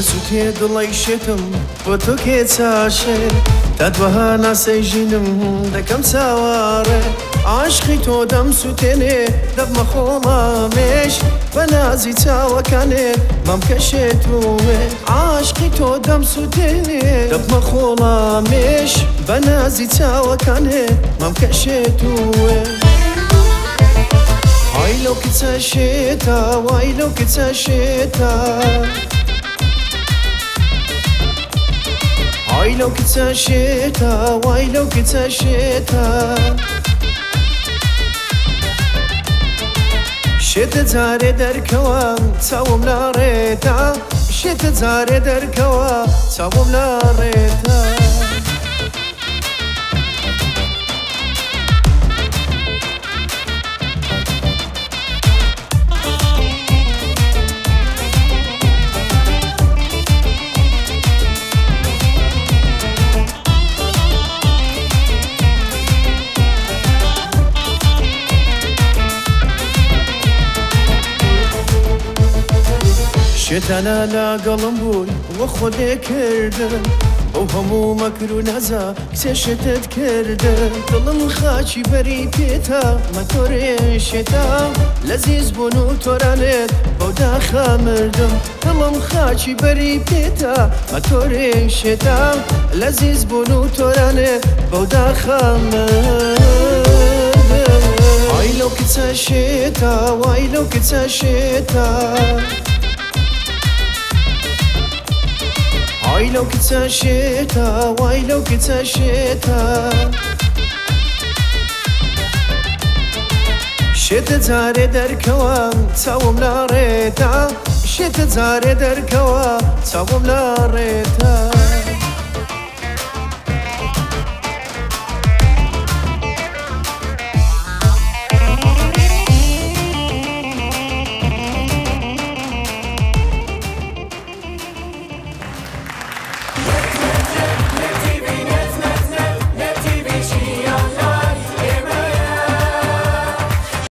Esutie dolaştım, butuk etsaşe. Tadvaha nasıjinim, dekam savare. Aşkı todam sütene, davma xolameş. Banazi tavakane, mamkaşetume. Aşkı todam sütene, davma xolameş. Banazi tavakane, mamkaşetume. Haylo kitsa şeta, haylo kitsa şeta. Why look it's a shita, why look it's a shita. Shita zare der kawa, tawum la reta. Shita zare der kawa, tawum la reta. شتنا لا قلم بول وخده كردم وهمو مكرو نزا كسشتت كردم قلم خاشي بريتتا ما تورشتا لذيذ بونو تورانت بودا خامردم قلم خاشي بريتتا ما تورشتا لذيذ بونو تورانت بودا خامردم وايلو كتسا شتا وايلو كتسا شتا Why look it's a shita, why look it's a shita. Shita zare der kawa, tawum la reta. Shita zare der kawa, tawum la reta.